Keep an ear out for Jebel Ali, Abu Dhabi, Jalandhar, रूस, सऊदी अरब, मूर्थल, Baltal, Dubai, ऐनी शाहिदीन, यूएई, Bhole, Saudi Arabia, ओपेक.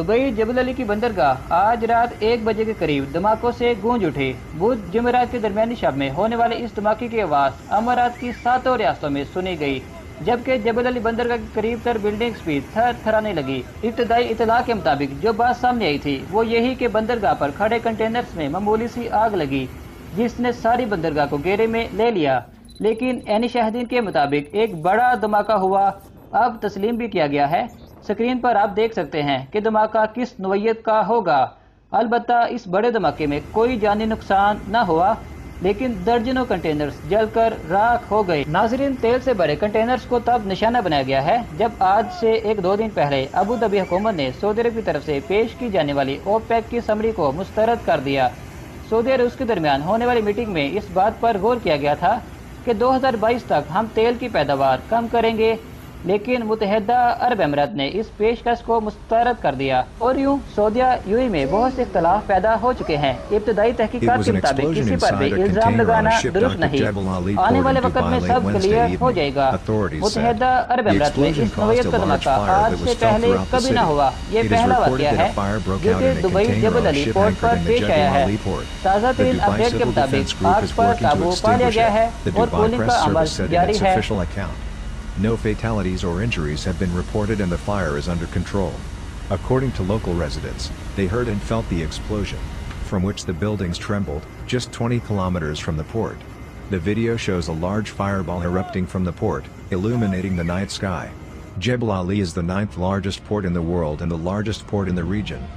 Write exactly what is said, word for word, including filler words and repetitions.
Dubai जबल अली की बंदरगाह आज रात एक बजे के करीब धमाकों से गूंज उठी। बुध जुमेरात के दरमियानी शब में होने वाले इस धमाके की आवाज़ अमारात की सातों रियासतों में सुनी गई, जबकि जबल अली बंदरगाह के करीब तर बिल्डिंग्स भी थर थराने लगी। इब्तदाई इतला के मुताबिक जो बात सामने आई थी वो यही कि बंदरगाह पर खड़े कंटेनर्स में मामूली सी आग लगी, जिसने सारी बंदरगाह को घेरे में ले लिया। लेकिन ऐनी शाहिदीन के मुताबिक एक बड़ा धमाका हुआ, अब तस्लीम भी किया गया है। स्क्रीन पर आप देख सकते हैं कि धमाका किस नौइयत का होगा। अलबत्ता इस बड़े धमाके में कोई जानी नुकसान न हुआ, लेकिन दर्जनों कंटेनर्स जलकर राख हो गए। नाजरीन, तेल से भरे कंटेनर्स को तब निशाना बनाया गया है जब आज से एक दो दिन पहले अबू धाबी हुकूमत ने सऊदी अरब की तरफ से पेश की जाने वाली ओपेक की समरी को मुस्तरद कर दिया। सऊदी और रूस के दरमियान होने वाली मीटिंग में इस बात पर गौर किया गया था कि दो हज़ार बाईस तक हम तेल की पैदावार कम करेंगे, लेकिन मुतहदा अरब अमीरात ने इस पेशकश को मुस्तरद कर दिया और यूँ सऊदिया यूएई में बहुत से इख्तलाफ पैदा हो चुके हैं। इब्तदाई तहकीकात के मुताबिक किसी पर भी इल्ज़ाम लगाना दुरुस्त नहीं, आने वाले वक्त में सब क्लियर हो जाएगा। मुतहदा अरब अमीरात में इस नौइयत का धमाका आज से पहले कभी न हुआ। ये पहला वाक़या है जो कि दुबई जबल अली पोर्ट पर पेश आया है। ताज़ा तरीन अपडेट के मुताबिक आग पर काबू पा लिया गया है और पोलिंग का अमल जारी है। No fatalities or injuries have been reported and the fire is under control. According to local residents, they heard and felt the explosion, from which the buildings trembled, just twenty kilometers from the port. The video shows a large fireball erupting from the port, illuminating the night sky. Jebel Ali is the ninth largest port in the world and the largest port in the region.